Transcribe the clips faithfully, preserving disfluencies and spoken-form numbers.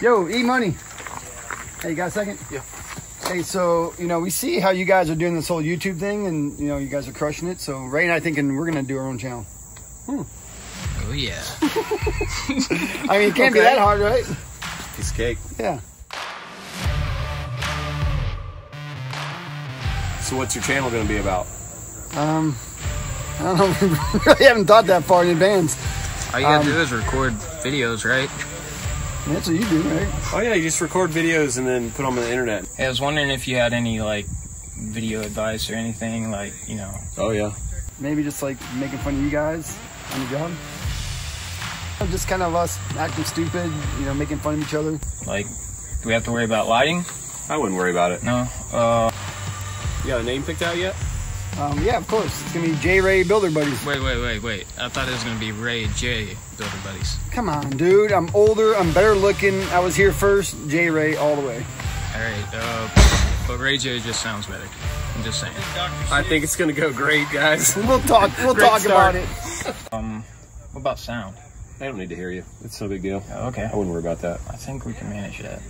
Yo, E-Money. Hey, you got a second? Yeah. Hey, so, you know, we see how you guys are doing this whole YouTube thing, and, you know, you guys are crushing it. So Ray and I thinking we're going to do our own channel. Hmm. Oh, yeah. I mean, it can't okay. be that hard, right? Piece of cake. Yeah. So what's your channel going to be about? Um, I don't know. We really haven't thought that far in advance. All you got to um, do is record videos, right? That's what you do, right? Oh, yeah, you just record videos and then put them on the internet. Hey, I was wondering if you had any, like, video advice or anything, like, you know. Oh, yeah. Maybe just, like, making fun of you guys on the job. Just kind of us acting stupid, you know, making fun of each other. Like, do we have to worry about lighting? I wouldn't worry about it. No? Uh... You got a name picked out yet? Um, yeah, of course. It's going to be J-Ray Builder Buddies. Wait, wait, wait, wait. I thought it was going to be Ray J Builder Buddies. Come on, dude. I'm older. I'm better looking. I was here first. J-Ray all the way. All right. Uh, but Ray J just sounds better. I'm just saying. I think it's going to go great, guys. We'll talk. We'll talk start. about it. Um, what about sound? I don't need to hear you. It's no big deal. Oh, okay. I wouldn't worry about that. I think we can manage that.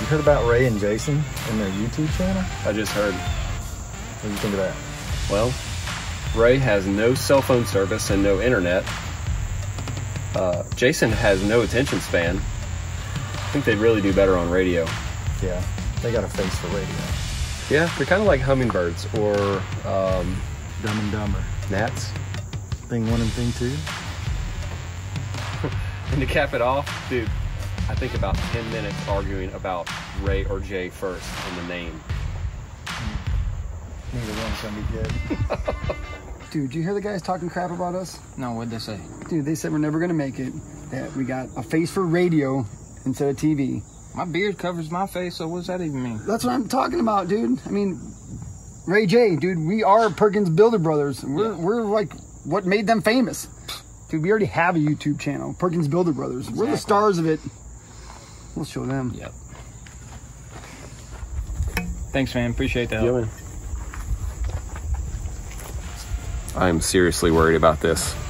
You heard about Ray and Jason and their YouTube channel? I just heard. What do you think of that? Well, Ray has no cell phone service and no internet. Uh, Jason has no attention span. I think they'd really do better on radio. Yeah, they got a face for radio. Yeah, they're kind of like hummingbirds or um, Dumb and Dumber. Gnats. Thing one and thing two. And to cap it off, dude, I think about ten minutes arguing about Ray or Jay first and the name. Neither one's gonna be good. Dude, do you hear the guys talking crap about us? No, what'd they say? Dude, they said we're never gonna make it. That we got a face for radio instead of T V. My beard covers my face, so what's that even mean? That's what I'm talking about, dude. I mean, Ray J, dude, we are Perkins Builder Brothers. We're yeah. we're like what made them famous. Dude, we already have a YouTube channel, Perkins Builder Brothers. Exactly. We're the stars of it. We'll show them. Yep. Thanks, man. Appreciate that. Yeah, I am seriously worried about this.